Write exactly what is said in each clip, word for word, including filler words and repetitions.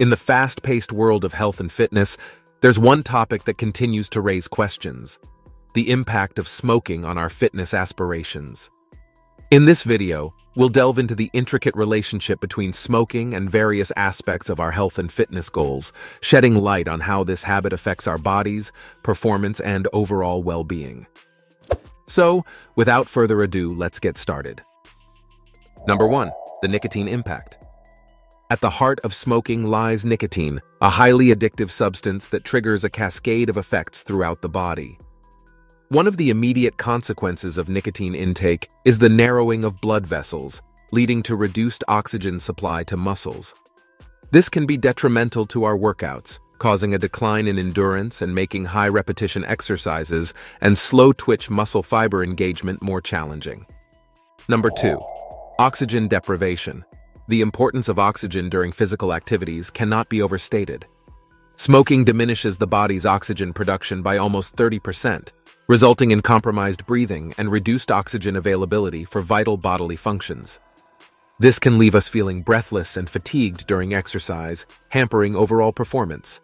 In the fast-paced world of health and fitness, there's one topic that continues to raise questions: the impact of smoking on our fitness aspirations. In this video, we'll delve into the intricate relationship between smoking and various aspects of our health and fitness goals, shedding light on how this habit affects our bodies, performance, and overall well-being. So, without further ado, let's get started. Number one, the nicotine impact. At the heart of smoking lies nicotine, a highly addictive substance that triggers a cascade of effects throughout the body. One of the immediate consequences of nicotine intake is the narrowing of blood vessels, leading to reduced oxygen supply to muscles. This can be detrimental to our workouts, causing a decline in endurance and making high-repetition exercises and slow-twitch muscle fiber engagement more challenging. Number two, oxygen deprivation. The importance of oxygen during physical activities cannot be overstated. Smoking diminishes the body's oxygen production by almost thirty percent, resulting in compromised breathing and reduced oxygen availability for vital bodily functions. This can leave us feeling breathless and fatigued during exercise, hampering overall performance.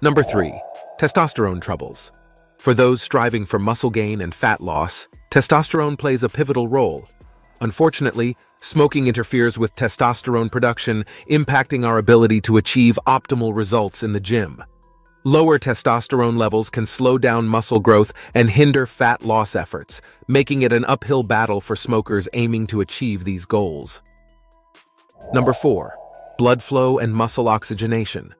Number three, testosterone troubles. For those striving for muscle gain and fat loss, testosterone plays a pivotal role. Unfortunately, smoking interferes with testosterone production, impacting our ability to achieve optimal results in the gym. Lower testosterone levels can slow down muscle growth and hinder fat loss efforts, making it an uphill battle for smokers aiming to achieve these goals. Number four, blood flow and muscle oxygenation.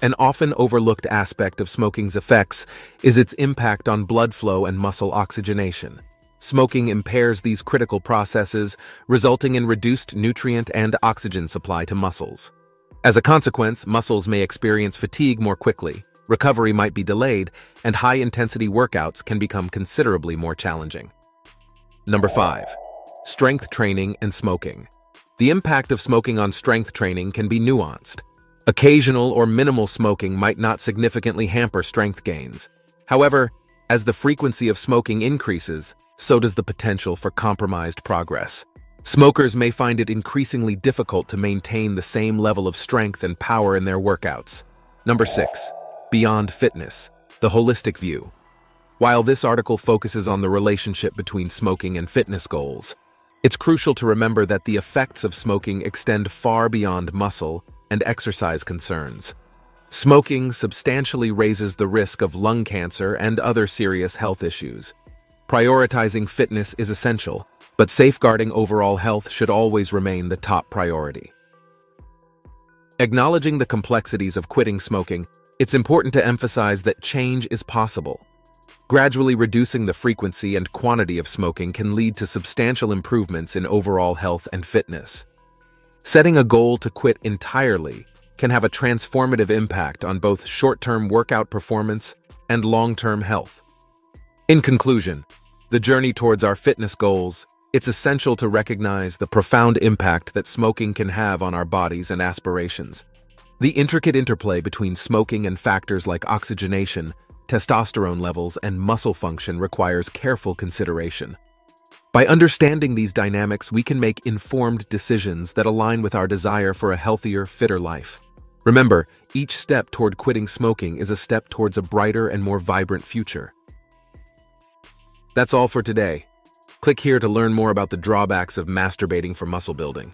An often overlooked aspect of smoking's effects is its impact on blood flow and muscle oxygenation. Smoking impairs these critical processes, resulting in reduced nutrient and oxygen supply to muscles. As a consequence, muscles may experience fatigue more quickly, recovery might be delayed, and high-intensity workouts can become considerably more challenging. Number five, strength training and smoking. The impact of smoking on strength training can be nuanced. Occasional or minimal smoking might not significantly hamper strength gains. However, as the frequency of smoking increases, so does the potential for compromised progress. Smokers may find it increasingly difficult to maintain the same level of strength and power in their workouts. Number six, beyond fitness, the holistic view. While this article focuses on the relationship between smoking and fitness goals, it's crucial to remember that the effects of smoking extend far beyond muscle and exercise concerns. Smoking substantially raises the risk of lung cancer and other serious health issues. Prioritizing fitness is essential, but safeguarding overall health should always remain the top priority. Acknowledging the complexities of quitting smoking, it's important to emphasize that change is possible. Gradually reducing the frequency and quantity of smoking can lead to substantial improvements in overall health and fitness. Setting a goal to quit entirely can have a transformative impact on both short-term workout performance and long-term health. In conclusion, the journey towards our fitness goals, it's essential to recognize the profound impact that smoking can have on our bodies and aspirations. The intricate interplay between smoking and factors like oxygenation, testosterone levels, and muscle function requires careful consideration. By understanding these dynamics, we can make informed decisions that align with our desire for a healthier, fitter life. Remember, each step toward quitting smoking is a step towards a brighter and more vibrant future. That's all for today. Click here to learn more about the drawbacks of masturbating for muscle building.